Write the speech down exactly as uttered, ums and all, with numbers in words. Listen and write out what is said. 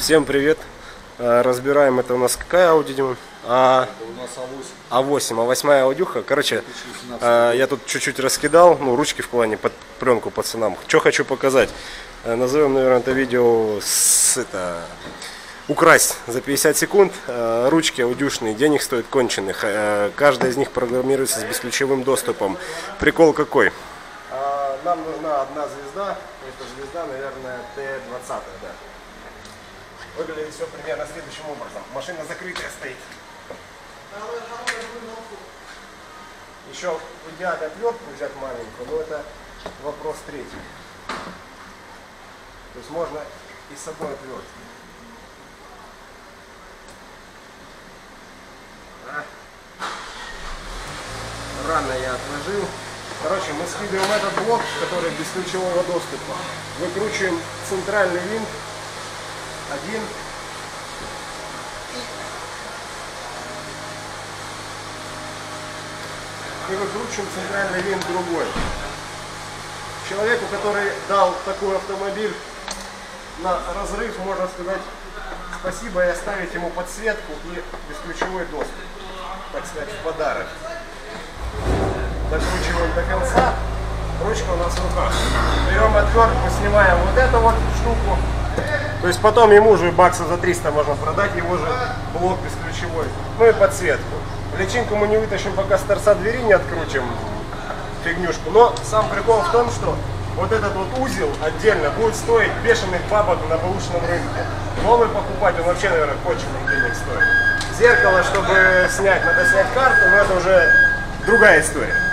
Всем привет! Разбираем, это у нас какая Audi, Дима? А... Это у нас А восемь. А восемь, А восемь аудюха. Короче, я тут чуть-чуть раскидал, ну, ручки в плане, под пленку пацанам. Что хочу показать? Назовем, наверное, это видео с... Это... Украсть за пятьдесят секунд. Ручки аудюшные, денег стоят конченых. Каждая из них программируется с бесключевым доступом. Прикол какой? Нам нужна одна звезда. Это звезда, наверное, Т двадцать, да. Выглядит все примерно следующим образом. Машина закрытая стоит. Еще в идеале отвертку взять маленькую, но это вопрос третий. То есть можно и с собой отвертку. А? Рано я отложил. Короче, мы скидываем этот блок, который без ключевого доступа. Выкручиваем центральный винт. Один. И выкручиваем центральный винт другой. Человеку, который дал такой автомобиль на разрыв, можно сказать спасибо и оставить ему подсветку и бесключевой доступ, так сказать, в подарок. Докручиваем до конца. Ручка у нас в руках. Берем отвертку, снимаем вот эту вот штуку. То есть потом ему же баксов за триста можно продать, его же блок бесключевой. Ну и подсветку. Личинку мы не вытащим, пока с торца двери не открутим фигнюшку. Но сам прикол в том, что вот этот вот узел отдельно будет стоить бешеных бабок на бэушном рынке. Новый покупать, он вообще, наверное, конченых денег стоит. Зеркало, чтобы снять, надо снять карту, но это уже другая история.